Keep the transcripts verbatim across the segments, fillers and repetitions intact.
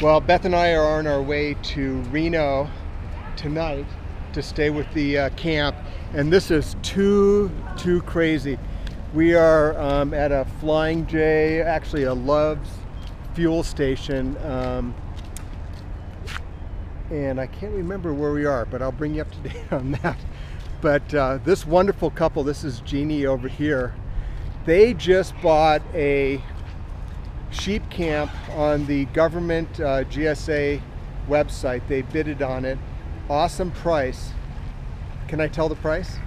Well, Beth and I are on our way to Reno tonight to stay with the uh, camp, and this is too, too crazy. We are um, at a Flying J, actually a Love's fuel station, um, and I can't remember where we are, but I'll bring you up to date on that. But uh, this wonderful couple, this is Jeannie over here, they just bought a sheep camp on the government uh, G S A website. They bidded on it. Awesome price. Can I tell the price?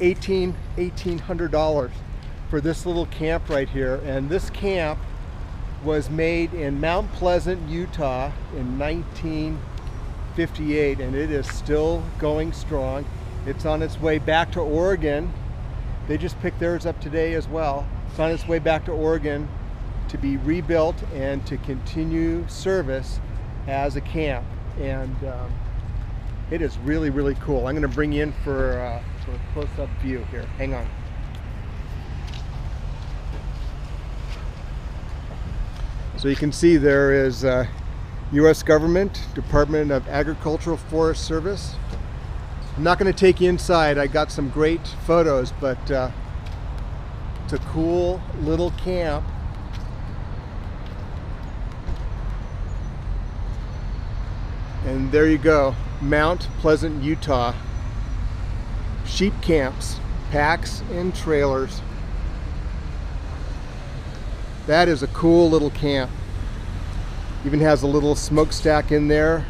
Eighteen, eighteen hundred dollars for this little camp right here. And this camp was made in Mount Pleasant, Utah in nineteen fifty-eight, and it is still going strong. It's on its way back to Oregon. They just picked theirs up today as well. It's on its way back to Oregon to be rebuilt and to continue service as a camp. And um, it is really, really cool. I'm going to bring you in for, uh, for a close-up view here. Hang on. So you can see there is uh, U S government, Department of Agricultural Forest Service. I'm not going to take you inside. I got some great photos, but uh, it's a cool little camp. And there you go, Mount Pleasant, Utah. Sheep camps, packs and trailers. That is a cool little camp. Even has a little smokestack in there.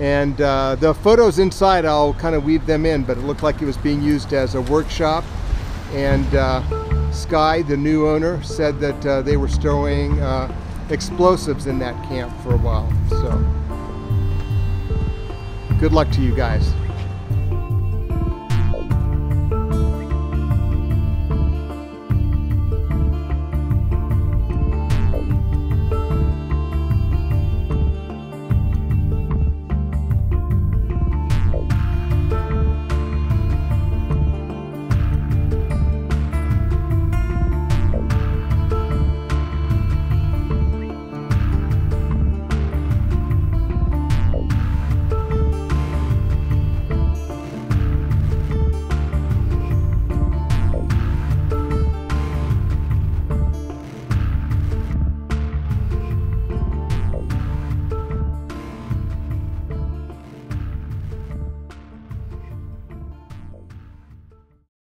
And uh, the photos inside, I'll kind of weave them in, but it looked like it was being used as a workshop. And uh, Sky, the new owner, said that uh, they were storing uh, explosives in that camp for a while. So. Good luck to you guys.